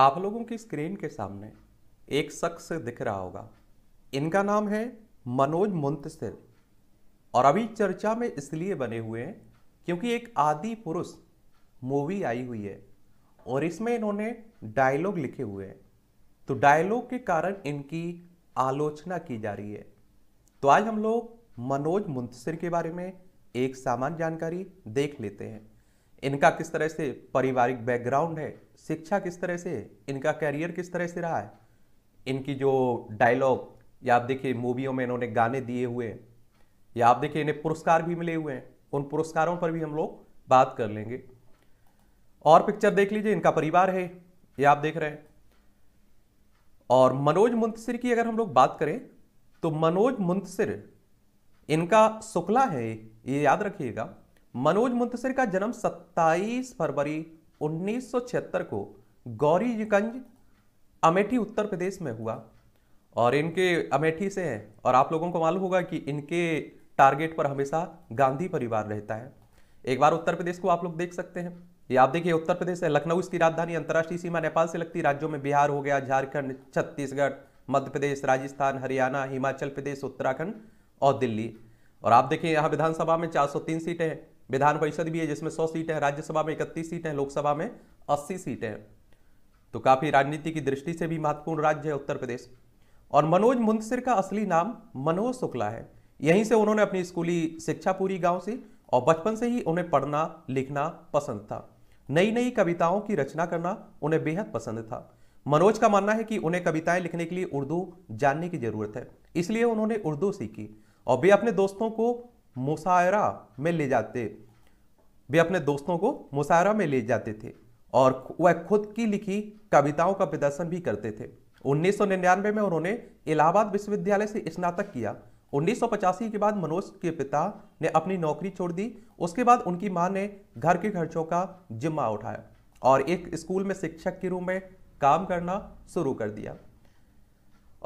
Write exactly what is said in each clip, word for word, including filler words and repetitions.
आप लोगों की स्क्रीन के सामने एक शख्स दिख रहा होगा, इनका नाम है मनोज मुंतशिर। और अभी चर्चा में इसलिए बने हुए हैं क्योंकि एक आदि पुरुष मूवी आई हुई है और इसमें इन्होंने डायलॉग लिखे हुए हैं, तो डायलॉग के कारण इनकी आलोचना की जा रही है। तो आज हम लोग मनोज मुंतशिर के बारे में एक सामान्य जानकारी देख लेते हैं। इनका किस तरह से पारिवारिक बैकग्राउंड है, शिक्षा किस तरह से, इनका कैरियर किस तरह से रहा है, इनकी जो डायलॉग या आप देखिए मूवियों में इन्होंने गाने दिए हुए हैं या आप देखिए इन्हें पुरस्कार भी मिले हुए हैं, उन पुरस्कारों पर भी हम लोग बात कर लेंगे। और पिक्चर देख लीजिए, इनका परिवार है ये आप देख रहे हैं। और मनोज मुंतशिर की अगर हम लोग बात करें तो मनोज मुंतशिर इनका शुक्ला है, ये याद रखिएगा। मनोज मुंतशिर का जन्म सत्ताईस फरवरी उन्नीस सौ छिहत्तर को गौरीगंज अमेठी उत्तर प्रदेश में हुआ और इनके अमेठी से हैं। और आप लोगों को मालूम होगा कि इनके टारगेट पर हमेशा गांधी परिवार रहता है। एक बार उत्तर प्रदेश को आप लोग देख सकते हैं, ये आप देखिए उत्तर प्रदेश है, लखनऊ इसकी राजधानी, अंतर्राष्ट्रीय सीमा नेपाल से लगती, राज्यों में बिहार हो गया, झारखंड, छत्तीसगढ़, मध्य प्रदेश, राजस्थान, हरियाणा, हिमाचल प्रदेश, उत्तराखंड और दिल्ली। और आप देखिए यहाँ विधानसभा में चार सौ तीन सीटें हैं, विधान परिषद भी है जिसमें सौ सीटें हैं, राज्यसभा में इकतीस सीटें हैं, लोकसभा में अस्सी सीटें हैं। तो काफ़ी राजनीति की दृष्टि से भी महत्वपूर्ण राज्य है उत्तर प्रदेश। और मनोज मुंतशिर का असली नाम मनोज शुक्ला है। यहीं से उन्होंने अपनी स्कूली शिक्षा पूरी गांव से और बचपन से ही उन्हें पढ़ना लिखना पसंद था। नई नई कविताओं की रचना करना उन्हें बेहद पसंद था। मनोज का मानना है कि उन्हें कविताएं लिखने के लिए उर्दू जानने की ज़रूरत है, इसलिए उन्होंने उर्दू सीखी। और वे अपने दोस्तों को मुशायरा में ले जाते वे अपने दोस्तों को मुशायरा में ले जाते थे और वह खुद की लिखी कविताओं का प्रदर्शन भी करते थे। उन्नीस सौ निन्यानवे में उन्होंने इलाहाबाद विश्वविद्यालय से स्नातक किया। उन्नीस सौ पचासी के बाद मनोज के पिता ने अपनी नौकरी छोड़ दी। उसके बाद उनकी मां ने घर के खर्चों का जिम्मा उठाया और एक स्कूल में शिक्षक के रूप में काम करना शुरू कर दिया।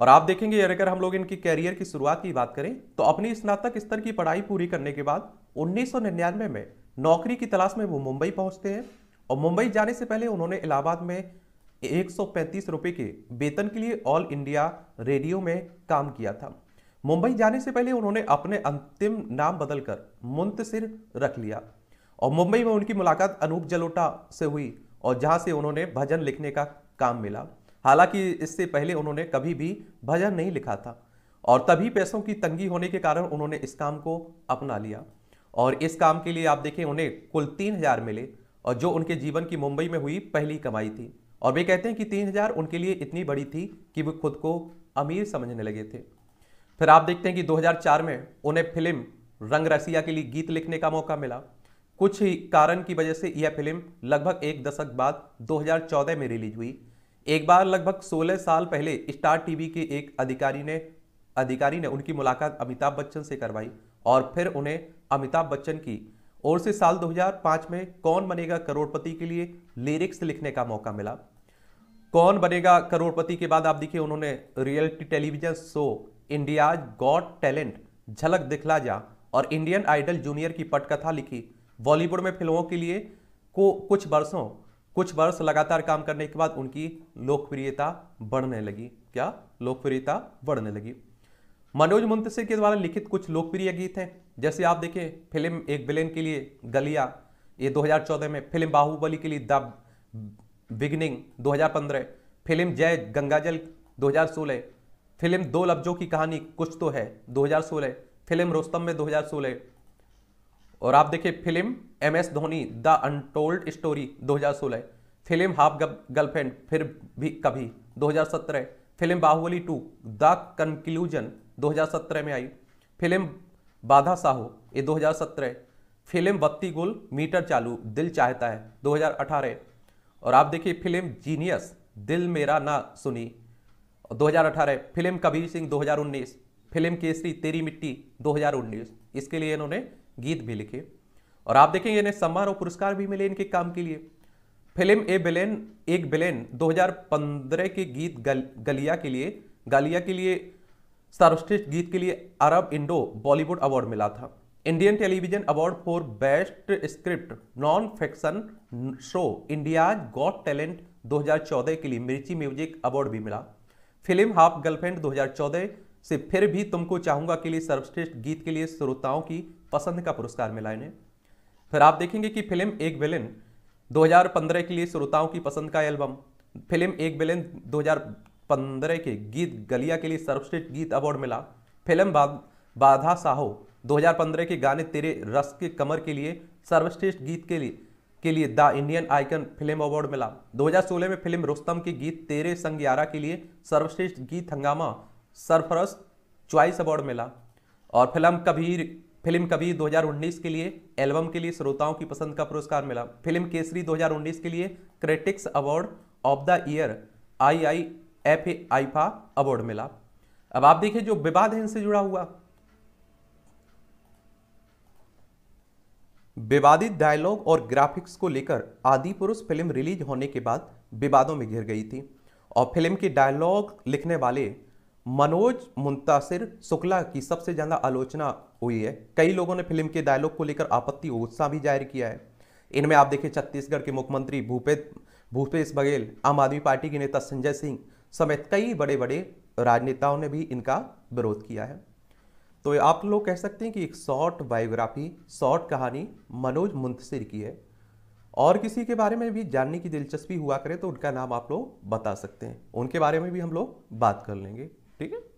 और आप देखेंगे अगर हम लोग इनकी कैरियर की शुरुआत की बात करें तो अपनी स्नातक स्तर की पढ़ाई पूरी करने के बाद उन्नीस सौ निन्यानवे में नौकरी की तलाश में वो मुंबई पहुंचते हैं। और मुंबई जाने से पहले उन्होंने इलाहाबाद में एक सौ पैंतीस रुपये के वेतन के लिए ऑल इंडिया रेडियो में काम किया था। मुंबई जाने से पहले उन्होंने अपने अंतिम नाम बदलकर मुंतशिर रख लिया। और मुंबई में उनकी मुलाकात अनूप जलोटा से हुई और जहाँ से उन्होंने भजन लिखने का काम मिला। हालांकि इससे पहले उन्होंने कभी भी भजन नहीं लिखा था और तभी पैसों की तंगी होने के कारण उन्होंने इस काम को अपना लिया। और इस काम के लिए आप देखें उन्हें कुल तीन हजार मिले और जो उनके जीवन की मुंबई में हुई पहली कमाई थी। और वे कहते हैं कि तीन हजार उनके लिए इतनी बड़ी थी कि वे खुद को अमीर समझने लगे थे। फिर आप देखते हैं कि दो हजार चार में उन्हें फिल्म रंग रसिया के लिए गीत लिखने का मौका मिला। कुछ ही कारण की वजह से यह फिल्म लगभग एक दशक बाद दो हजार चौदह में रिलीज हुई। एक बार लगभग सोलह साल पहले स्टार टीवी के एक अधिकारी ने अधिकारी ने उनकी मुलाकात अमिताभ बच्चन से करवाई और फिर उन्हें अमिताभ बच्चन की ओर से साल दो हजार पाँच में कौन बनेगा करोड़पति के लिए लिरिक्स लिखने का मौका मिला। कौन बनेगा करोड़पति के बाद आप देखिए उन्होंने reality television show India's got talent, Jhalak Dikhla जा और इंडियन आइडल जूनियर की पटकथा लिखी। बॉलीवुड में फिल्मों के लिए को कुछ वर्षों कुछ वर्ष लगातार काम करने के बाद उनकी लोकप्रियता बढ़ने लगी। क्या लोकप्रियता बढ़ने लगी। मनोज मुंतशिर के द्वारा लिखित कुछ लोकप्रिय गीत हैं, जैसे आप देखें फिल्म एक विलेन के लिए गलिया, ये दो हजार चौदह में, फिल्म बाहुबली के लिए द बिगनिंग दो हजार पंद्रह, फिल्म जय गंगाजल दो हजार सोलह, फिल्म दो लफ्जों की कहानी कुछ तो है दो हजार सोलह, फिल्म रोस्तम में दो हजार सोलह। और आप देखिए film M Dhoni the untold story दो हजार सोलह, फिल्म हाफ गर्लफ्रेंड फिर भी कभी दो हजार सत्रह, film Baahubali two the conclusion दो हजार सत्रह में आई, फिल्म बाधा साहू ये दो हजार सत्रह, फिल्म बत्ती गुल मीटर चालू दिल चाहता है दो हजार अठारह। और आप देखिए फिल्म जीनियस दिल मेरा ना सुनी दो हजार अठारह, फिल्म कबीर सिंह दो हजार उन्नीस, फिल्म केसरी तेरी मिट्टी दो हजार उन्नीस, इसके लिए इन्होंने गीत भी लिखे। और आप देखेंगे इन्हें सम्मान और पुरस्कार भी मिले इनके काम के लिए। Film a villain Ek villain दो हजार पंद्रह के गीत गल, गलिया के लिए गलिया के लिए सर्वश्रेष्ठ गीत के लिए अरब इंडो बॉलीवुड अवार्ड मिला था। Indian television award for best script non fiction show India's got talent दो हज़ार चौदह के लिए मिर्ची म्यूजिक अवार्ड भी मिला। फिल्म हाफ गर्लफ्रेंड दो हज़ार चौदह से फिर भी तुमको चाहूँगा के लिए सर्वश्रेष्ठ गीत के लिए श्रोताओं की पसंद का पुरस्कार मिला इन्हें। फिर आप देखेंगे कि फिल्म एक विलेन दो हज़ार पंद्रह के लिए श्रोताओं की पसंद का एल्बम, फिल्म एक विलेन दो हज़ार पंद्रह के गीत गलिया के लिए सर्वश्रेष्ठ गीत अवार्ड मिला। फिल्म बाधा साहू दो हज़ार पंद्रह के गाने तेरे रस के कमर के लिए सर्वश्रेष्ठ गीत के लिए के लिए the Indian icon film award मिला। दो हज़ार सोलह में फिल्म रोस्तम के गीत तेरे संग यारा के लिए सर्वश्रेष्ठ गीत हंगामा सरफरस्त चॉइस अवार्ड मिला। और फिल्म कबीर फिल्म कबीर दो हज़ार उन्नीस के लिए एल्बम के लिए श्रोताओं की पसंद का पुरस्कार मिला। फिल्म केसरी दो हज़ार उन्नीस के लिए critics award of the year I I F A IIFA award मिला। अब आप देखिए जो विवाद है इनसे जुड़ा हुआ, विवादित डायलॉग और ग्राफिक्स को लेकर आदि पुरुष फिल्म रिलीज होने के बाद विवादों में घिर गई थी और फिल्म के डायलॉग लिखने वाले मनोज मुंतासिर शुक्ला की सबसे ज़्यादा आलोचना हुई है। कई लोगों ने फिल्म के डायलॉग को लेकर आपत्ति और उत्साह भी जाहिर किया है। इनमें आप देखिए छत्तीसगढ़ के मुख्यमंत्री भूपेश भूपेश बघेल, आम आदमी पार्टी के नेता संजय सिंह समेत कई बड़े बड़े राजनेताओं ने भी इनका विरोध किया है। तो आप लोग कह सकते हैं कि एक शॉर्ट बायोग्राफी, शॉर्ट कहानी मनोज मुंतशिर की है। और किसी के बारे में भी जानने की दिलचस्पी हुआ करे तो उनका नाम आप लोग बता सकते हैं, उनके बारे में भी हम लोग बात कर लेंगे। ठीक है।